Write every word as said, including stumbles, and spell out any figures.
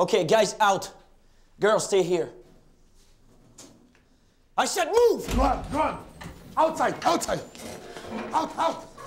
Okay, guys, out. Girls, stay here. I said move! Go on, go on. Outside, outside. Out, out.